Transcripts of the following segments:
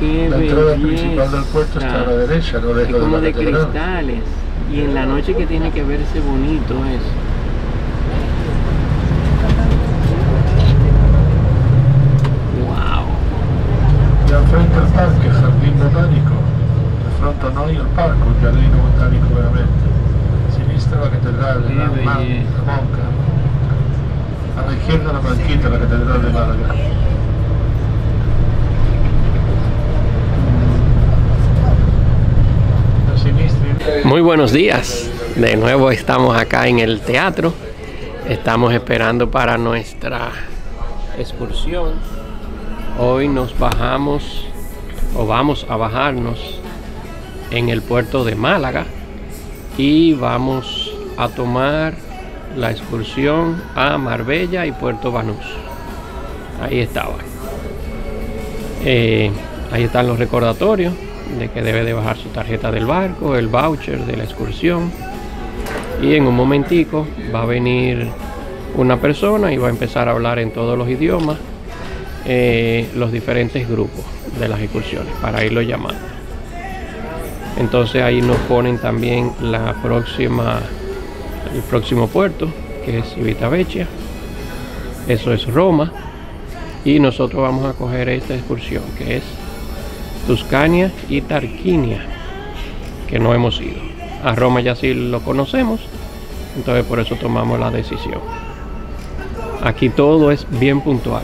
La entrada principal del puerto está a la derecha, no es como de cristales. Y en la noche que tiene que verse bonito eso. Wow. Y al frente al parque, jardín botánico. De fronte no hay el parque, un jardín botánico veramente. Sinistra la catedral, la Monca. A la izquierda la banquita, la catedral de Málaga. Muy buenos días, de nuevo estamos acá en el teatro, estamos esperando para nuestra excursión. Hoy nos bajamos, o vamos a bajarnos en el puerto de Málaga y vamos a tomar la excursión a Marbella y Puerto Banús. Ahí estaba, ahí están los recordatorios de que debe de bajar su tarjeta del barco, el voucher de la excursión, y en un momentico va a venir una persona y va a empezar a hablar en todos los idiomas los diferentes grupos de las excursiones para irlo llamando. Entonces ahí nos ponen también la próxima, el próximo puerto, que es Civitavecchia, eso es Roma, y nosotros vamos a coger esta excursión que es Tuscania y Tarquinia, que no hemos ido. A Roma ya sí lo conocemos, entonces por eso tomamos la decisión. Aquí todo es bien puntual.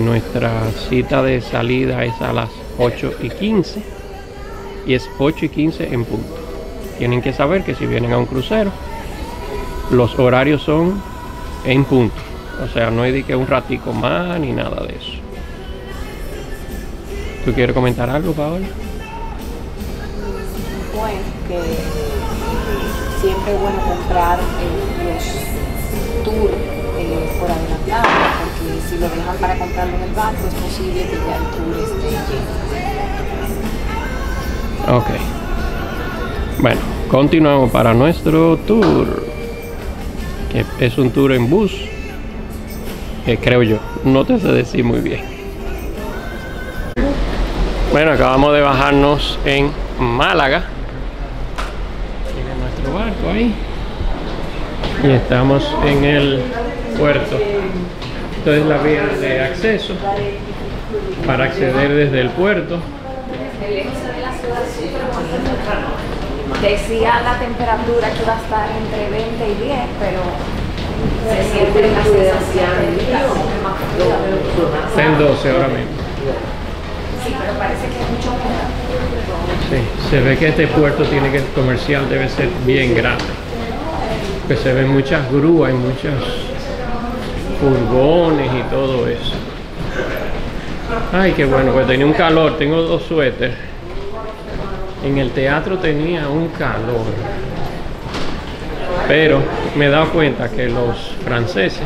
Nuestra cita de salida es a las 8:15 y es 8:15 en punto. Tienen que saber que si vienen a un crucero, los horarios son en punto, o sea, no hay que un ratico más ni nada de eso. ¿Tú quieres comentar algo, Paola? Pues que siempre es bueno comprar los tours por adelantado, porque si lo dejan para comprarlo en el barco es posible que ya el tour esté lleno. Ok. Bueno, continuamos para nuestro tour, que es un tour en bus, creo yo. No te sé decir muy bien. Bueno, acabamos de bajarnos en Málaga. Tiene nuestro barco ahí. Y estamos en el puerto. Entonces la vía de acceso para acceder desde el puerto. Decía la temperatura que va a estar entre 20 y 10, pero se siente la sensación. Está en 12 ahora mismo. Sí, pero parece que es mucho mejor. Sí, se ve que este puerto tiene que comercial debe ser bien grande. Que se ven muchas grúas y muchos furgones y todo eso. Ay, qué bueno, pues tenía un calor, tengo dos suéteres. En el teatro tenía un calor. Pero me he dado cuenta que los franceses,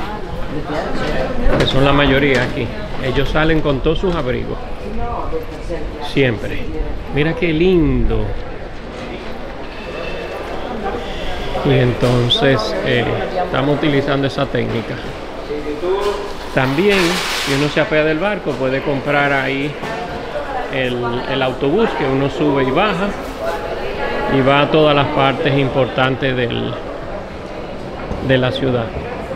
que son la mayoría aquí, ellos salen con todos sus abrigos. Siempre. Mira qué lindo. Y entonces estamos utilizando esa técnica. También, si uno se apea del barco, puede comprar ahí el autobús que uno sube y baja. Y va a todas las partes importantes de la ciudad.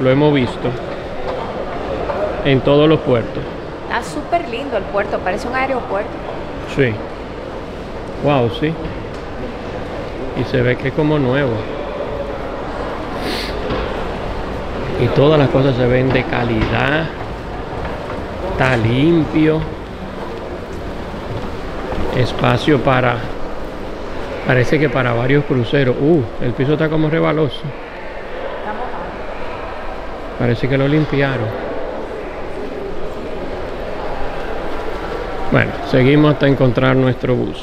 Lo hemos visto en todos los puertos. Está súper lindo el puerto, parece un aeropuerto. Sí. Wow, sí. Y se ve que es como nuevo. Y todas las cosas se ven de calidad. Está limpio. Espacio para... Parece que para varios cruceros. El piso está como rebaloso. Parece que lo limpiaron. Bueno, seguimos hasta encontrar nuestro bus.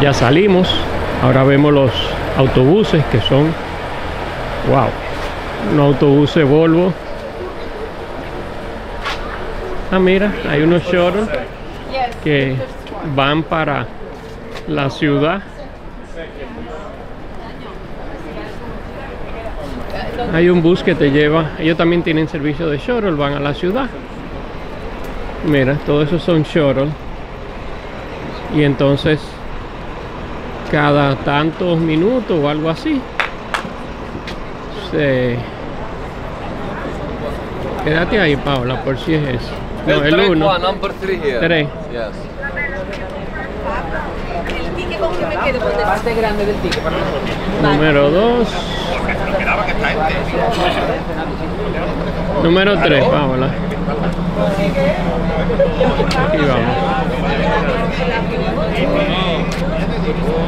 Ya salimos, ahora vemos los autobuses que son, wow, unos autobuses Volvo. Ah, mira, hay unos shuttles que van para la ciudad. Hay un bus que te lleva, ellos también tienen servicio de shuttle, van a la ciudad. Mira, todo eso son shuttle. Y entonces cada tantos minutos o algo así se... Quédate ahí, Paula, por si es eso. No, el 1. 3. Número 2. Número 3, Paula. Aquí vamos.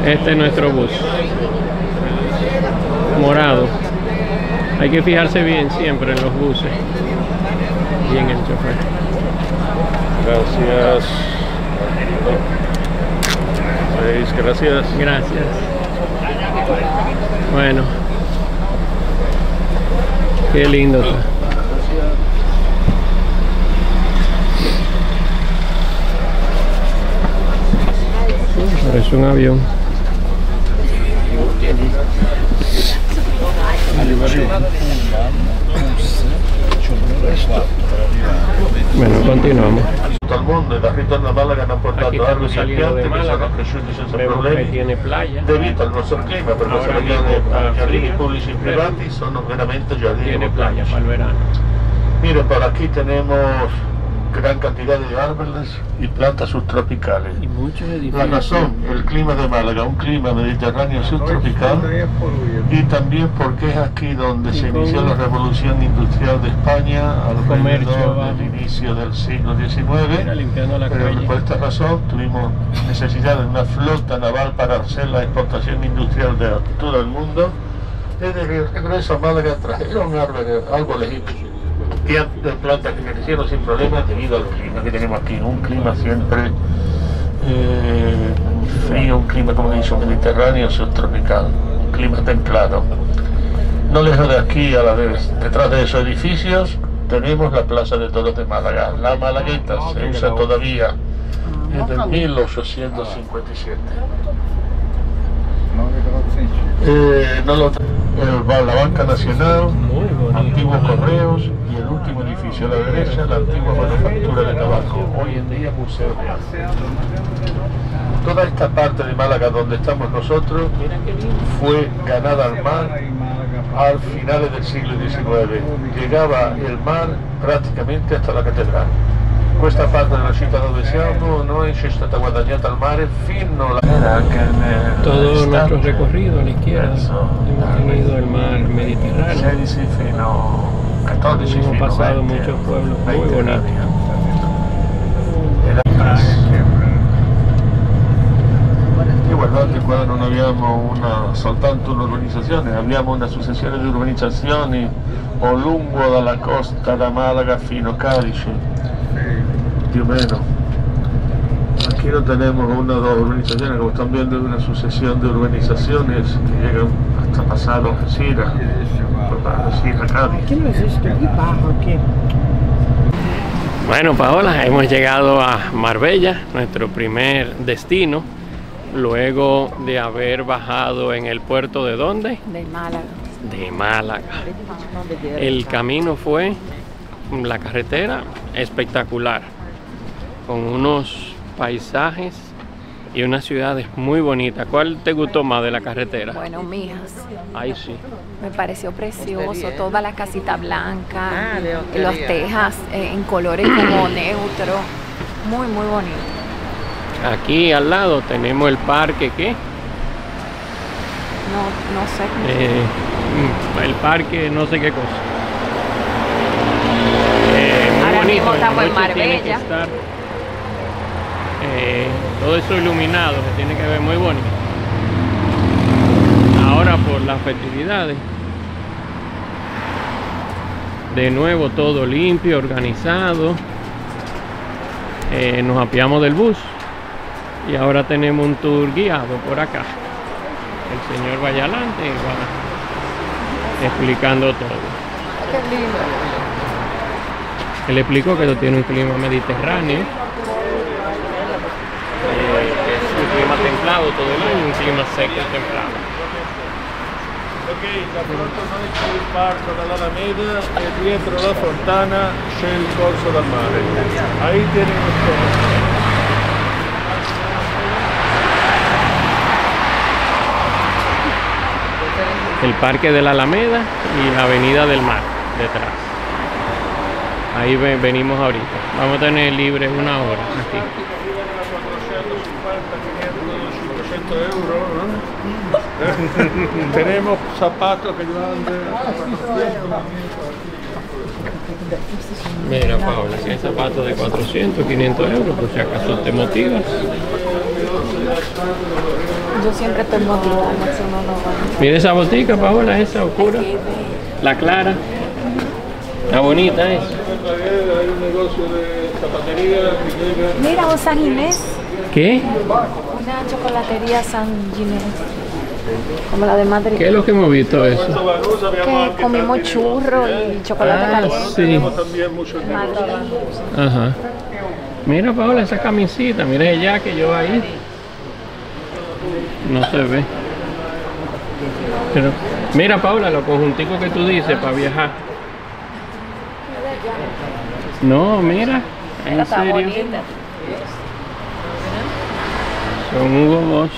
Este es nuestro bus. Morado. Hay que fijarse bien siempre en los buses. Y en el chofer. Gracias. 6, gracias. Gracias. Bueno. Qué lindo está. Parece un avión. Bueno, continuamos. Aquí estamos saliendo de Málaga. Vemos que tiene playa. Ahora mismo está frío. Tiene playa para el verano. Mire, por aquí tenemos gran cantidad de árboles y plantas subtropicales. Y muchos edificios. La razón, el clima de Málaga, un clima mediterráneo subtropical, y también porque es aquí donde se inició la revolución industrial de España alrededor del inicio del siglo XIX. Pero por esta razón tuvimos necesidad de una flota naval para hacer la exportación industrial de todo el mundo. Desde el regreso a Málaga trajeron árboles de plantas que crecieron sin problemas debido al clima que tenemos aquí, un clima siempre frío, un clima, como dicho, mediterráneo, subtropical, un clima templado. No lejos de aquí, a la vez, detrás de esos edificios, tenemos la Plaza de Toros de Málaga. La Malagueta se usa todavía desde 1857. La Banca Nacional, antiguos correos y el último edificio a la derecha, la antigua manufactura de tabaco, hoy en día museo de arte. Toda esta parte de Málaga donde estamos nosotros fue ganada al mar al finales del siglo XIX. Llegaba el mar prácticamente hasta la catedral. Questa parte della città dove siamo noi ci è stata guadagnata al mare fino alla... Todo nuestro recorrido a la izquierda hemos tenido el mar Mediterráneo. Hemos pasado muchos pueblos muy bonitos. Guardate qua non abbiamo soltanto un'urbanizzazione, abbiamo una successione di urbanizzazioni o lungo dalla costa da Malaga fino a Cadice. Dios menos. Aquí no tenemos una o dos urbanizaciones, como están viendo, es una sucesión de urbanizaciones que llegan hasta pasar Algeciras, Cádiz. ¿Qué no es esto? ¿Qué bajo aquí? Bueno, Paola, hemos llegado a Marbella, nuestro primer destino, luego de haber bajado en el puerto de ¿dónde? De Málaga. De Málaga. El camino fue... La carretera espectacular, con unos paisajes y unas ciudades muy bonitas. ¿Cuál te gustó más de la carretera? Bueno, Mijas. Ahí sí. Me pareció precioso, toda la casita blanca, los tejas en colores como neutro, muy, muy bonito. Aquí al lado tenemos el parque, ¿qué? No, no sé. El parque no sé qué cosa. Estamos en Marbella. Todo eso iluminado, se tiene que ver muy bonito. Ahora por las festividades. De nuevo todo limpio, organizado. Nos apiamos del bus. Y ahora tenemos un tour guiado por acá. El señor va allá adelante y va explicando todo. Qué lindo. Él explicó que esto tiene un clima mediterráneo, que es un clima templado todo el año, un clima seco templado. Ok, la porta Maxwell parte dall'Alameda e dietro la fontana c'è il corso del mare. Ahí tienen los corsos. El Parque de la Alameda y la Avenida del Mar detrás. Ahí venimos ahorita. Vamos a tener libre una hora aquí. €500, ¿no? Tenemos zapatos que llevan de... Mira, Paula, si hay zapatos de 400, €500, por si acaso te motivas. Yo siempre estoy motivada, máximo no va. Mira esa botica, Paola, esa oscura. La clara. La bonita es. Mira, un San Ginés. ¿Qué? Una chocolatería San Ginés. Como la de Madrid. ¿Qué es lo que hemos visto eso? Que comimos churro y chocolate caliente. Sí. Ajá. Mira, Paola, esa camisita. Mira ella que yo ahí. No se ve. Pero, mira, Paula, los conjunticos que tú dices para viajar. No, mira. En serio. Son Hugo Boss.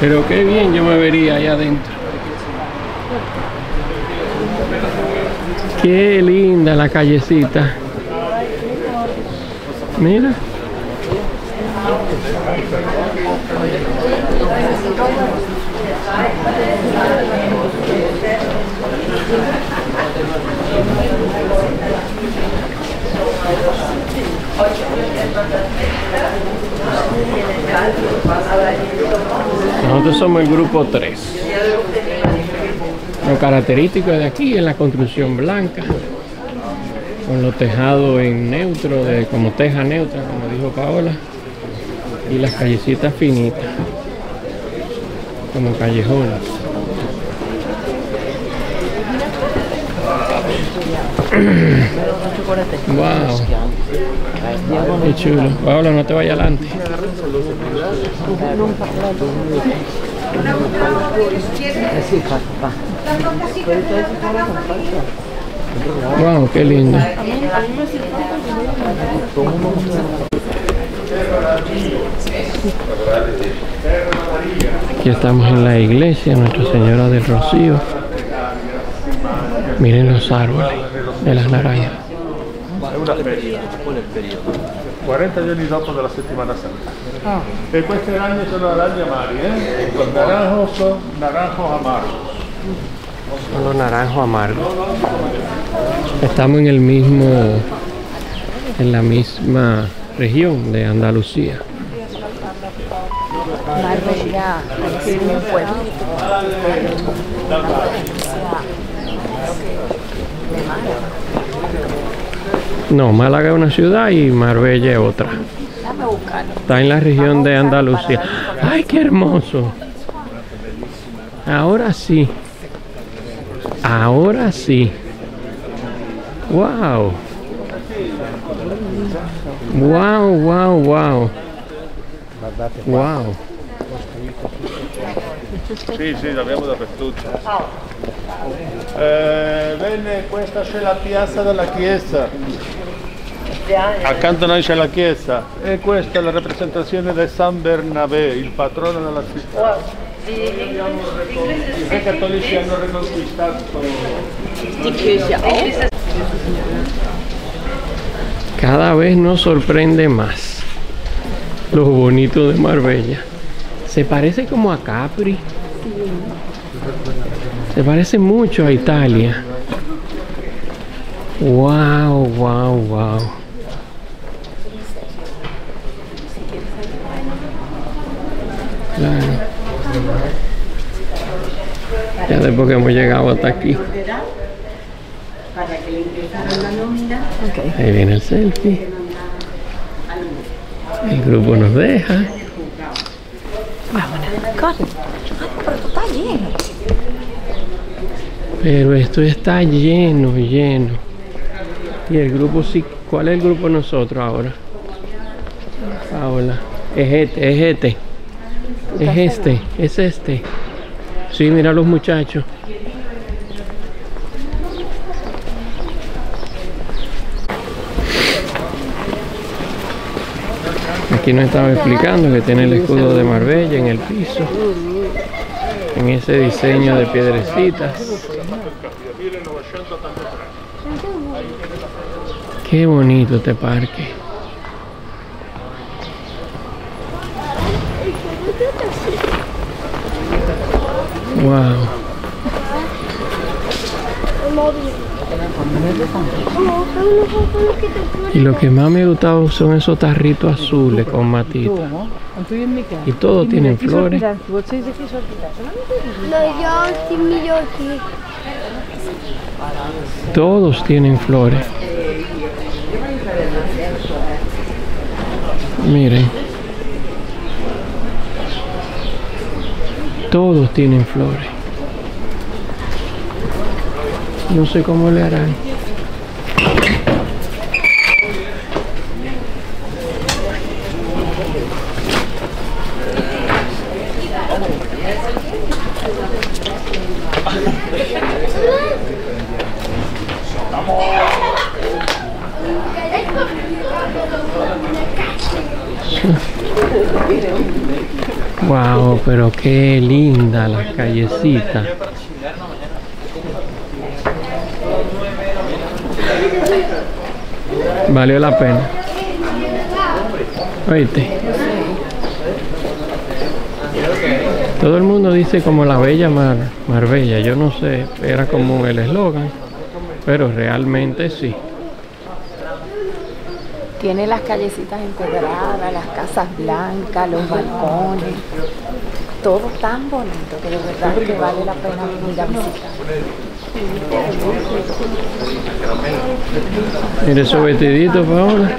Pero qué bien yo me vería allá adentro. Qué linda la callecita. Mira. Nosotros somos el grupo 3. Lo característico de aquí es la construcción blanca. Con los tejados en neutro, como teja neutra, como dijo Paola, y las callecitas finitas, como callejonas. Wow, qué chulo. Paola, no te vayas adelante. Wow, qué lindo. Aquí estamos en la iglesia Nuestra Señora del Rocío. Miren los árboles de las naranjas. È una feria, qual è il periodo? 40 giorni dopo della settimana santa. Ah. E queste aragne sono aragne amari, con naranjo amaro. Son los naranjos amargos. Estamos en el mismo, en la misma región de Andalucía. Marbella, es un pueblo. No, Málaga es una ciudad y Marbella es otra. Está en la región de Andalucía. ¡Ay, qué hermoso! Ahora sí. Ahora sí. Wow. Wow, wow, wow. Wow. Sì, l'abbiamo dappertutto. Bene, questa c'è la piazza della chiesa. Accanto a noi c'è la chiesa. E questa è la rappresentazione di San Bernabé, il patrono della città. Cada vez nos sorprende más lo bonito de Marbella. Se parece como a Capri. Se parece mucho a Italia. Wow, wow, wow. Claro. Ya después que hemos llegado hasta aquí. Ahí viene el selfie. El grupo nos deja. Pero esto está lleno, lleno. Y el grupo sí. ¿Cuál es el grupo nosotros ahora? Paola. Es este. Sí, mira los muchachos. Aquí nos estaba explicando que tiene el escudo de Marbella en el piso, en ese diseño de piedrecitas. Qué bonito este parque. Wow. Y lo que más me ha gustado son esos tarritos azules con matitas. Y todos tienen flores. Todos tienen flores. Miren. Todos tienen flores. No sé cómo le harán. Wow, pero qué linda la callecita. Valió la pena. Oíste. Todo el mundo dice como la bella Marbella. Yo no sé, era como el eslogan, pero realmente sí. Tiene las callecitas empedradas, las casas blancas, los balcones. Todo tan bonito que de verdad que vale la pena venir a visitar. Mira esos vestiditos, Paola.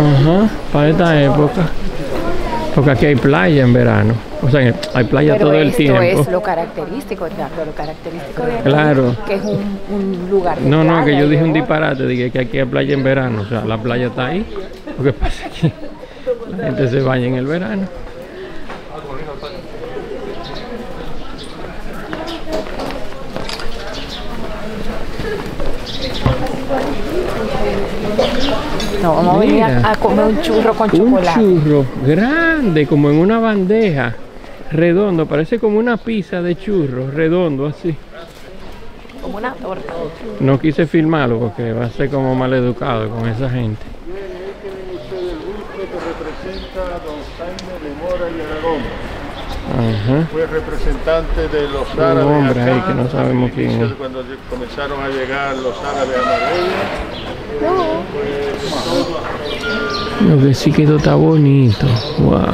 Ajá, para esta época. Porque aquí hay playa en verano. O sea, hay playa todo el tiempo. Pero esto es lo característico, exacto, lo característico de aquí, claro, que es un lugar de playa. No, que yo dije un disparate, dije que aquí hay playa en verano. O sea, la playa está ahí. Lo que pasa es que la gente se baña en el verano. No, vamos a venir a comer un churro con chocolate. Un churro grande, como en una bandeja, redondo, parece como una pizza de churro, redondo así. Como una torta. No quise filmarlo porque va a ser como mal educado con esa gente. Ajá. Fue representante de los árabes. Un hombre ahí que no sabemos quién es. Cuando comenzaron a llegar los árabes a Marbella. Lo que sí quedó está bonito. Wow.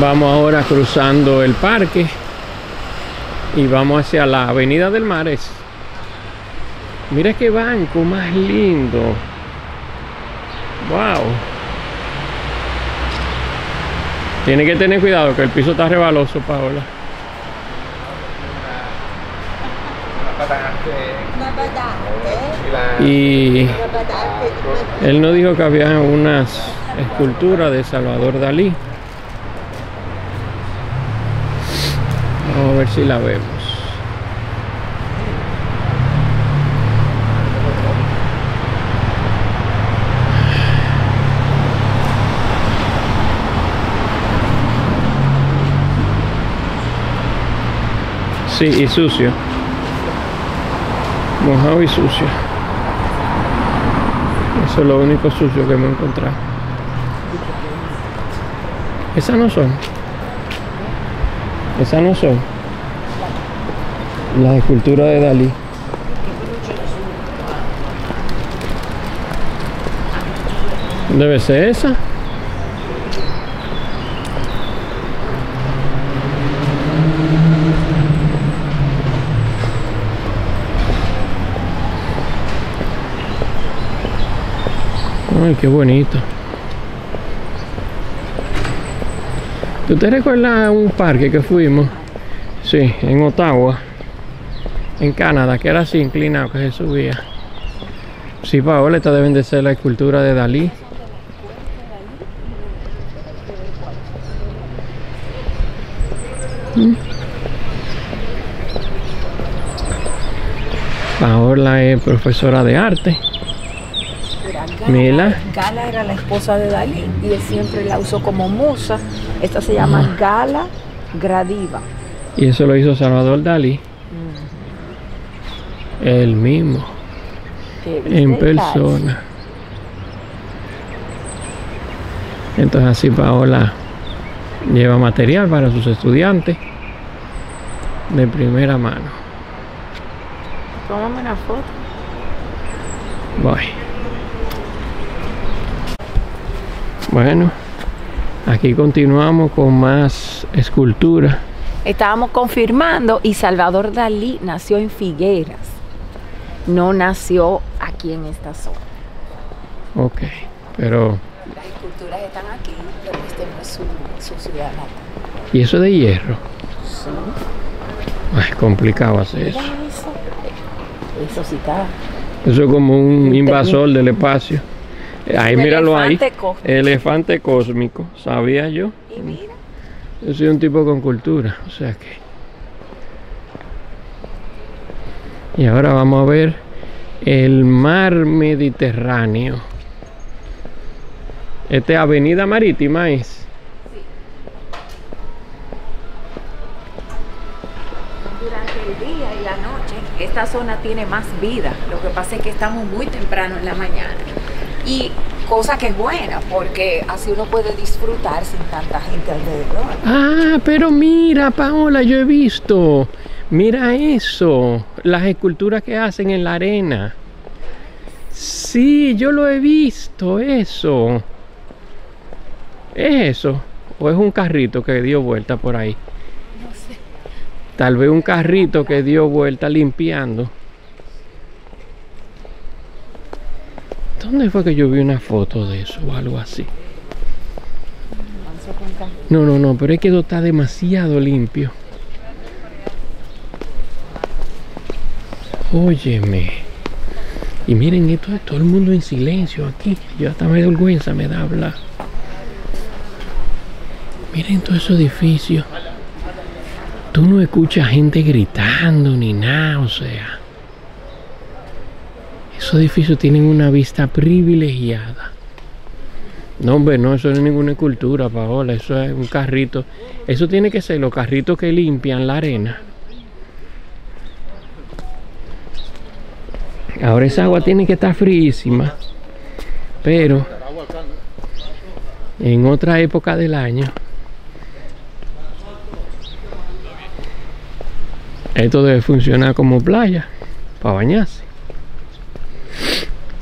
Vamos ahora cruzando el parque y vamos hacia la avenida del Mares. Mira qué banco más lindo. Wow. Tiene que tener cuidado que el piso está rebaloso, Paola. Y él nos dijo que había unas esculturas de Salvador Dalí. Vamos a ver si la vemos. Sí, y sucio. Mojado y sucio. Eso es lo único sucio que me he encontrado. Esas no son. Esas no son. Las esculturas de Dalí. Debe ser esa. Ay, qué bonito. ¿Tú te recuerdas un parque que fuimos? Sí, en Ottawa. en Canadá, que era así inclinado que se subía. Sí, Paola, esta deben de ser la escultura de Dalí. Paola es profesora de arte. Mira, Gala era la esposa de Dalí y él siempre la usó como musa. Esta se llama Gala Gradiva. Y eso lo hizo Salvador Dalí. El mismo. En persona. Entonces así Paola lleva material para sus estudiantes de primera mano. Tómame una foto. Voy. Bueno, aquí continuamos con más escultura. Estábamos confirmando y Salvador Dalí nació en Figueras. No nació aquí en esta zona. Ok, pero... las esculturas están aquí, pero este no es su ciudad natal. ¿Y eso de hierro? Sí. Ay, complicado hacer eso. Eso sí está. Eso es como un invasor del espacio. Ahí, míralo ahí. Elefante cósmico, sabía yo. Y mira. Yo soy un tipo con cultura, o sea que... Y ahora vamos a ver el mar Mediterráneo. Esta es avenida marítima, ¿es? Sí. Durante el día y la noche esta zona tiene más vida. Lo que pasa es que estamos muy temprano en la mañana. Y cosa que es buena, porque así uno puede disfrutar sin tanta gente alrededor. Ah, pero mira, Paola, yo he visto... Mira eso, las esculturas que hacen en la arena. Sí, yo lo he visto, eso. ¿Es eso? ¿O es un carrito que dio vuelta por ahí? No sé. Tal vez un carrito que dio vuelta limpiando. ¿Dónde fue que yo vi una foto de eso o algo así? No, no, no, pero es que eso está demasiado limpio. Óyeme, y miren esto, todo el mundo en silencio aquí. Yo hasta me da vergüenza, me da hablar. Miren todos esos edificios. Tú no escuchas gente gritando ni nada, o sea. Esos edificios tienen una vista privilegiada. No, hombre, no, eso no es ninguna escultura, Paola, eso es un carrito. Eso tiene que ser los carritos que limpian la arena. Ahora esa agua tiene que estar fríísima, pero en otra época del año. Esto debe funcionar como playa, para bañarse.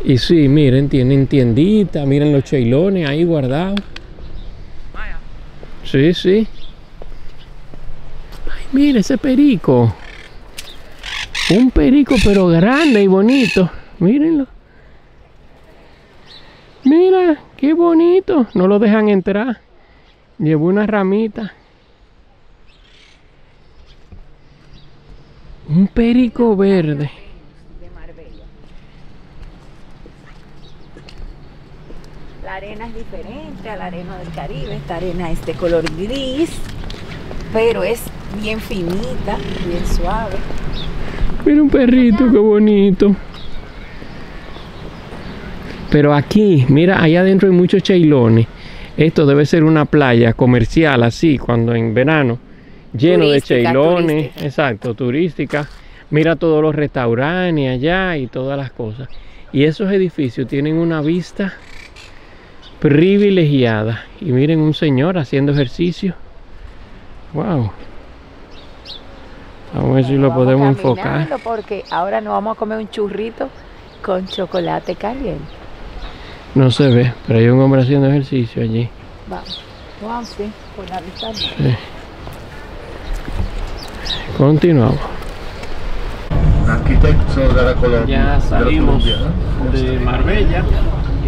Y sí, miren, tienen tienditas, miren los cheilones ahí guardados. Sí, sí. Ay, mire ese perico. Un perico pero grande y bonito. Mírenlo. Mira, qué bonito. No lo dejan entrar. Llevó una ramita. Un perico verde. De Marbella. La arena es diferente a la arena del Caribe. Esta arena es de color gris, pero es bien finita, bien suave. Mira un perrito, qué bonito. Pero aquí, mira, allá adentro hay muchos cheilones. Esto debe ser una playa comercial, así, cuando en verano. Lleno turística, de cheilones, turística. Exacto, turística. Mira todos los restaurantes allá y todas las cosas. Y esos edificios tienen una vista privilegiada. Y miren un señor haciendo ejercicio. Wow. Vamos a ver si lo podemos enfocar. Porque ahora nos vamos a comer un churrito con chocolate caliente. No se ve, pero hay un hombre haciendo ejercicio allí. Vamos, sí, por la distancia. Sí. Continuamos. Ya salimos de Marbella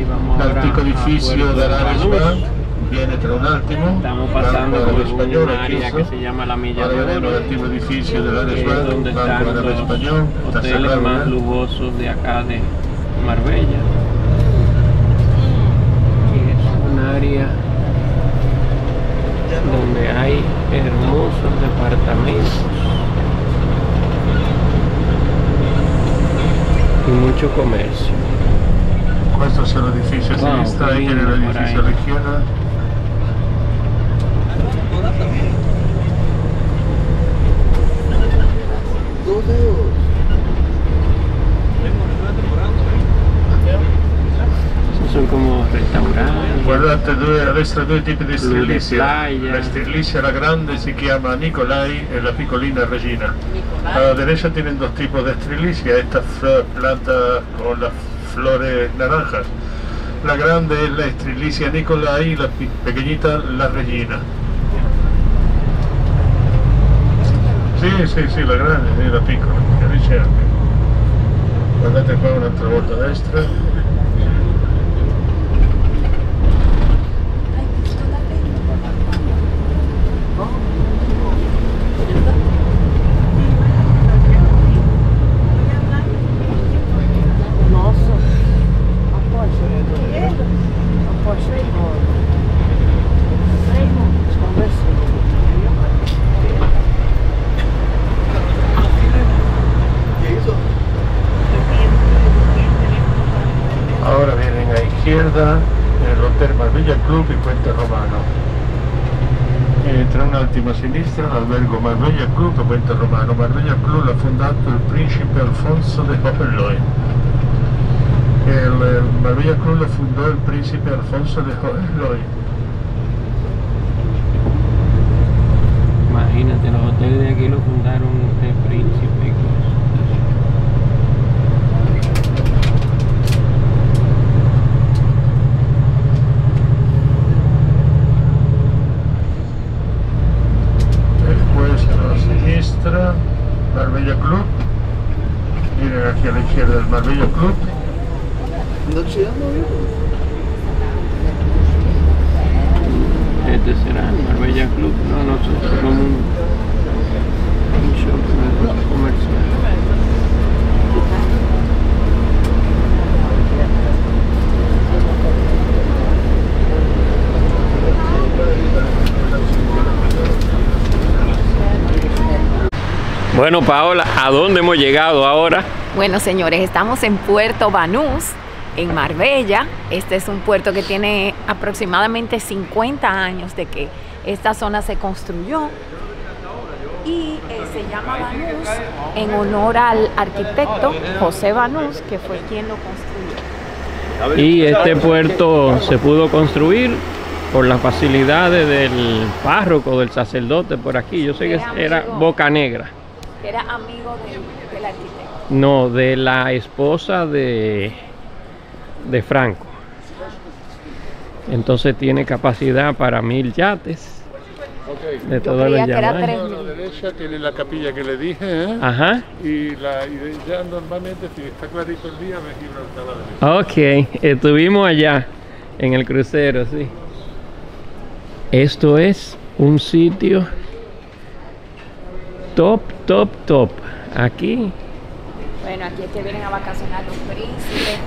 y vamos ahora a Puerto Banús. viene traunátimo. Estamos pasando por una área que se llama la Milla de Oro, el antiguo edificio de la Desván, donde están los hoteles más lujosos de acá de Marbella. Aquí es un área donde hay hermosos departamentos y mucho comercio. Questo è l'edificio a sinistra e l'edificio alla izquierda. Sono come restauranti. Guardate a destra due tipi di sterlicia. La sterlicia, la grande, si chiama Nicolai, e la piccolina Regina. A derecha tienen dos tipos de estrelicia, estas plantas con las flores naranjas. La grande es la estrelicia Nicolai y la pequeñita la Regina. Sí, la grande, sí, la piccola. Guardate qua un'altra volta a destra. El hotel Marbella Club y Puente Romano. Tra un'ultima sinistra l'albergo Marbella Club e Puente Romano. Marbella Club l'ha fondato il principe Alfonso de Hohenlohe. Il Marbella Club lo fondò il principe Alfonso de Hohenlohe. Imagínate, los hoteles de aquí lo fundaron el príncipe. Marbella Club, miren aquí a la izquierda el Marbella Club. Este será el Marbella Club, no sé, como un shopping comercial. Bueno, Paola, ¿a dónde hemos llegado ahora? Bueno, señores, estamos en Puerto Banús, en Marbella. Este es un puerto que tiene aproximadamente 50 años de que esta zona se construyó y se llama Banús en honor al arquitecto José Banús, que fue quien lo construyó. Y este puerto se pudo construir por las facilidades del párroco, del sacerdote por aquí. Yo sé que era Boca Negra. ¿Era amigo del arquitecto? No, de la esposa de Franco. Entonces tiene capacidad para 1000 yates. Okay. De todos los llamados. A la derecha tiene la capilla que le dije, ¿eh? Ajá. Y ya normalmente, si está clarito el día, me Gibraltar. Ok, estuvimos allá en el crucero, sí. Esto es un sitio top. Aquí. Bueno, aquí es que vienen a vacacionar los príncipes.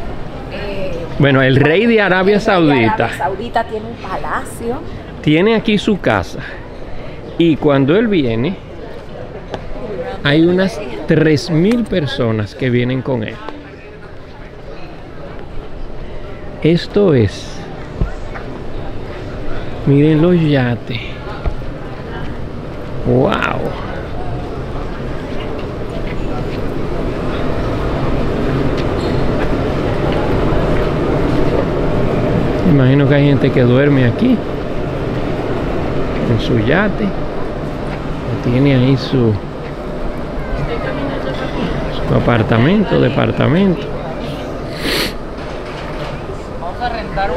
Bueno, el rey de Arabia Saudita. Arabia Saudita tiene un palacio. Tiene aquí su casa. Y cuando él viene, hay unas 3000 personas que vienen con él. Esto es. Miren los yates. ¡Wow! Imagino que hay gente que duerme aquí en su yate. Tiene ahí su apartamento, departamento. Vamos a rentar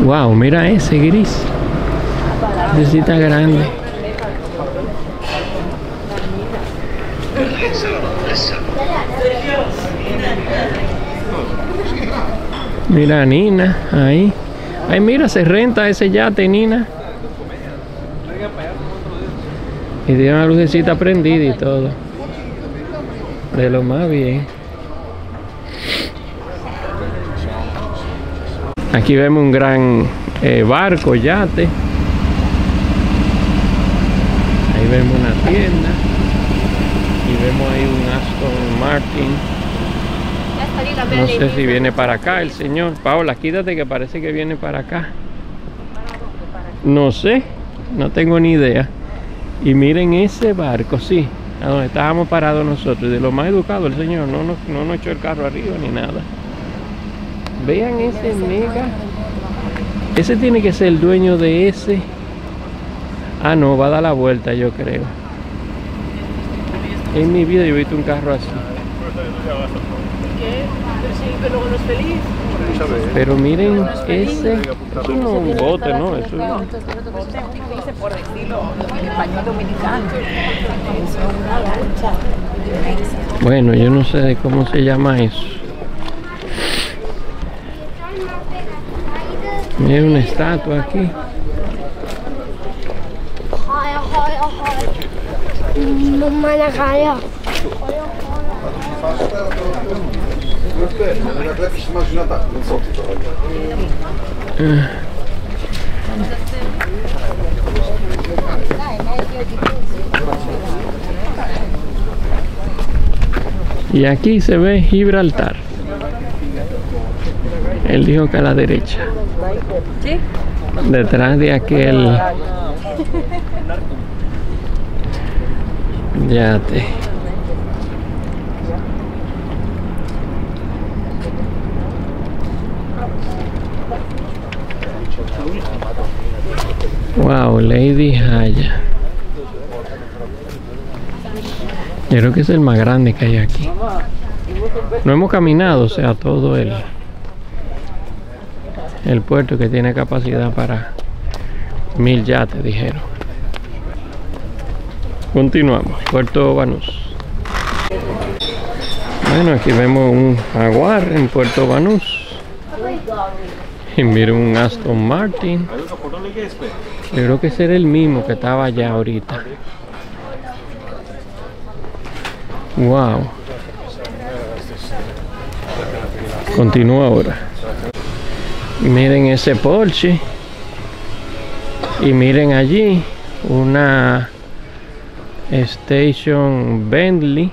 uno. Wow, mira ese gris. Necesita grande. Mira, Nina, ahí. Ay, mira, se renta ese yate, Nina. Y tiene una lucecita prendida y todo. De lo más bien. Aquí vemos un gran barco, yate. Ahí vemos una tienda. Y vemos ahí un Aston Martin. No sé si viene para acá el señor. Paola, quítate, que parece que viene para acá. No sé, no tengo ni idea. Y miren ese barco, sí, a donde estábamos parados nosotros. De lo más educado el señor, no nos echó el carro arriba ni nada. Vean ese mega. Ese tiene que ser el dueño de ese. Ah, no, va a dar la vuelta, yo creo. En mi vida yo he visto un carro así. Pero miren, ese es un bote, ¿no? Eso es un bote, por decirlo en español dominicano. Es una lancha. Bueno, yo no sé cómo se llama eso. Miren una estatua aquí. Y aquí se ve Gibraltar. Él dijo que a la derecha. Detrás de aquel yate. Wow, Lady Haya. Yo creo que es el más grande que hay aquí. No hemos caminado, o sea, todo el puerto, que tiene capacidad para 1000 yates, dijeron. Continuamos, Puerto Banús. Bueno, aquí vemos un Jaguar en Puerto Banús. Y miren un Aston Martin. Yo creo que ese era el mismo que estaba allá ahorita. Wow. Continúa ahora. Miren ese Porsche. Y miren allí una Station Bentley.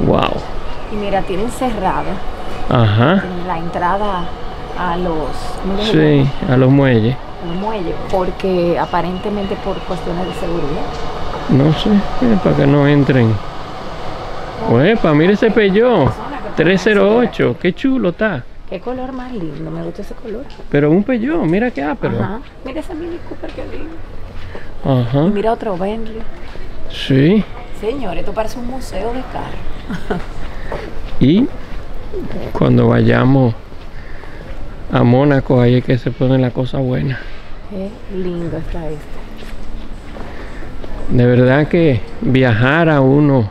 Wow. Y mira, tienen cerrado. Ajá. La entrada a los, sí, a los muelles. A los muelles, porque aparentemente por cuestiones de seguridad. No sé, para que no entren. Uepa, mire ese Peugeot 308, qué chulo está. Qué color más lindo, me gusta ese color. Pero un Peugeot, mira qué ápero. Ajá. Mira ese Mini Cooper, qué lindo. Ajá. Y mira otro Bentley. Sí. Señores, esto parece un museo de carros. Y cuando vayamos a Mónaco, ahí es que se pone la cosa buena. Qué lindo está esto. De verdad que viajar a uno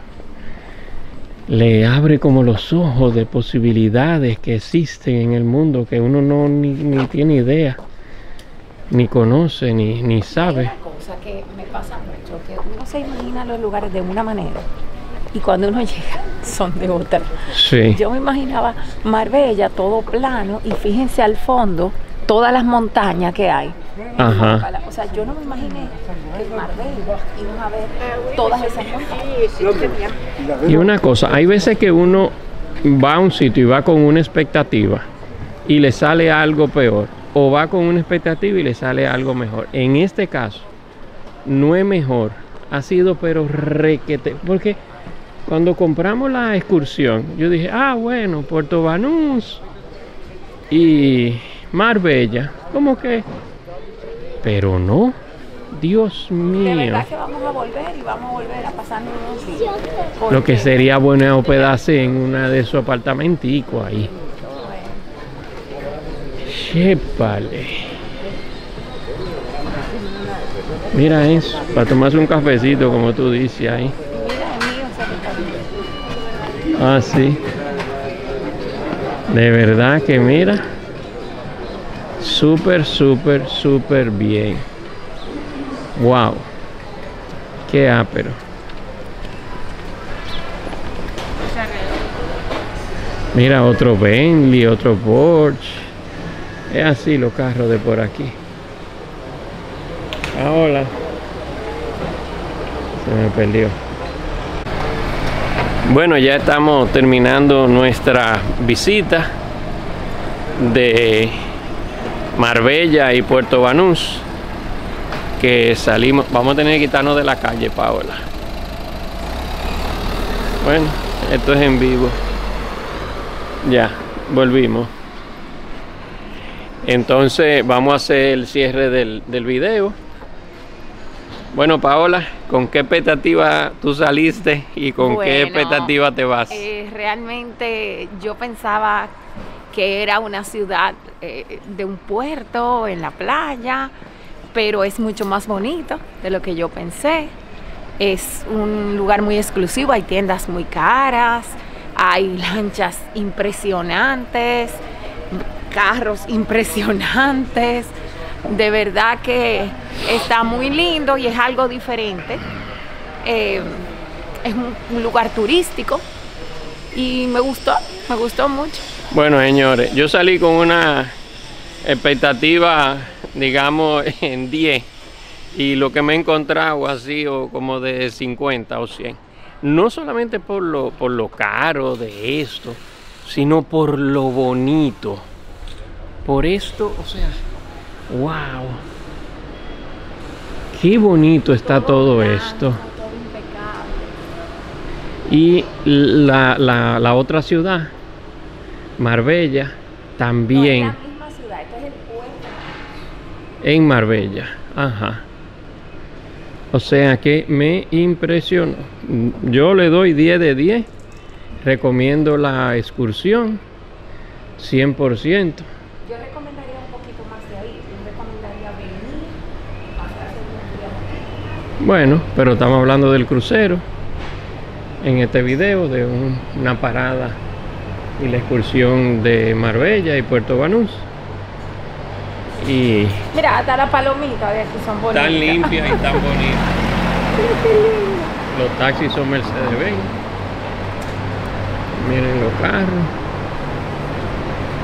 le abre como los ojos de posibilidades que existen en el mundo, que uno no ni tiene idea, ni conoce, ni sabe. Que me pasa mucho, que uno se imagina los lugares de una manera y cuando uno llega son de otra. Sí. Yo me imaginaba Marbella todo plano y fíjense al fondo todas las montañas que hay. Ajá. O sea, yo no me imaginé que en Marbella íbamos a ver todas esas montañas. Y una cosa, hay veces que uno va a un sitio y va con una expectativa y le sale algo peor, o va con una expectativa y le sale algo mejor. En este caso no es mejor, ha sido pero requete, porque cuando compramos la excursión yo dije, ah bueno, Puerto Banús y Marbella, como que, pero no, Dios mío. De verdad que vamos a volver y vamos a volver a pasar unos días. Lo que sería bueno es hospedarse en una de sus apartamenticos ahí. Chépale. Mira eso, para tomarse un cafecito, como tú dices ahí. Mira, el mío se Ah, sí. De verdad que mira. Súper, súper, súper bien. Wow. Qué ápero. Mira, otro Bentley, otro Porsche. Es así los carros de por aquí. Ahora se me perdió. Bueno, ya estamos terminando nuestra visita de Marbella y Puerto Banús, que salimos. Vamos a tener que quitarnos de la calle, Paola. Bueno, esto es en vivo. Ya, volvimos. Entonces vamos a hacer el cierre del video. Bueno, Paola, ¿con qué expectativa tú saliste y con qué expectativa te vas? Realmente yo pensaba que era una ciudad de un puerto en la playa, pero es mucho más bonito de lo que yo pensé. Es un lugar muy exclusivo, hay tiendas muy caras, hay lanchas impresionantes, carros impresionantes. De verdad que está muy lindo y es algo diferente. Es un lugar turístico y me gustó mucho. Bueno, señores, yo salí con una expectativa, digamos, en 10. Y lo que me he encontrado así, o como de 50 o 100. No solamente por lo caro de esto, sino por lo bonito. Por esto, o sea... ¡Wow! ¡Qué bonito está todo esto! Y la otra ciudad, Marbella, también. No, es la misma ciudad, este es el puerto. En Marbella, ajá. O sea que me impresionó. Yo le doy 10 de 10. Recomiendo la excursión, 100%. Bueno, pero estamos hablando del crucero en este video, de una parada y la excursión de Marbella y Puerto Banús. Y mira, hasta las palomitas de aquí son bonitas. Tan limpias y tan bonitas. Los taxis son Mercedes-Benz. Miren los carros.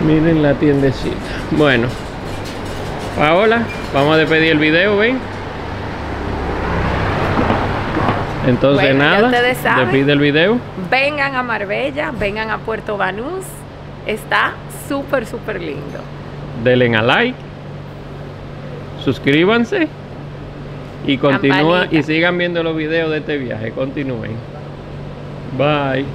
Miren la tiendecita. Bueno, Paola, vamos a despedir el video, ven. Entonces, bueno, nada, ustedes saben, despide el video. Vengan a Marbella, vengan a Puerto Banús. Está súper, súper lindo. Denle a like, suscríbanse y continúen y sigan viendo los videos de este viaje. Continúen. Bye.